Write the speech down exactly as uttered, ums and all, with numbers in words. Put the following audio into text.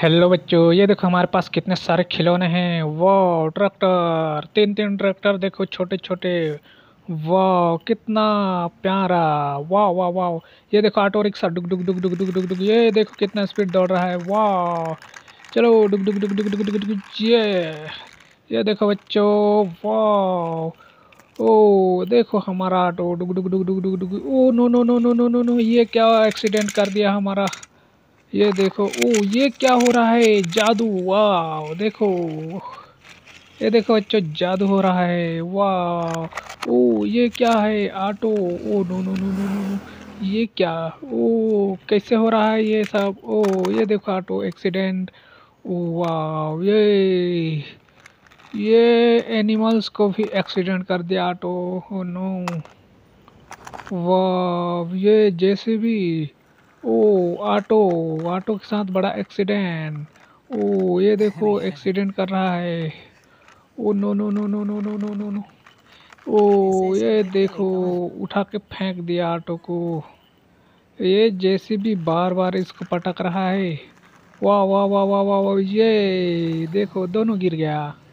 Hello बच्चों, ये देखो हमारे पास कितने सारे खिलौने हैं। वाह, ट्रैक्टर, तीन तीन ट्रैक्टर देखो, छोटे छोटे। वाह कितना प्यारा। वाह वाह वाह, ये देखो ऑटो रिक्शा, डुक डुक डुक डुक डुक डुक डुक। ये देखो कितना स्पीड दौड़ रहा है। वाह चलो डुक डुक डुक डुक डुक डुक। ये ये देखो बच्चों, वाह। ओ देखो हमारा ऑटो डुक डुक डुक डुक डुक डुक। Oh no no no no no no no, ये क्या एक्सीडेंट कर दिया हमारा। ये देखो, ओ ये क्या हो रहा है, जादू। वाह देखो, ये देखो बच्चों जादू हो रहा है। वाह, ओ ये क्या है, auto. Oh no no no no no, ये क्या, ओ कैसे हो रहा है ये सब। ओ ये देखो ऑटो एक्सीडेंट। ओ वाह, ये ये एनिमल्स को भी एक्सीडेंट कर दिया ऑटो। ओ नो, वाह ये जेसीबी। ओ ऑटो, ऑटो के साथ बड़ा एक्सीडेंट। ओ ये देखो एक्सीडेंट कर रहा है। Oh no no no no no no no no. Oh ये देखो उठा के फेंक दिया ऑटो को। ये जेसीबी बार बार इसको पटक रहा है। वाह वाह वाह वाह वाह वाह, ये देखो दोनों गिर गया।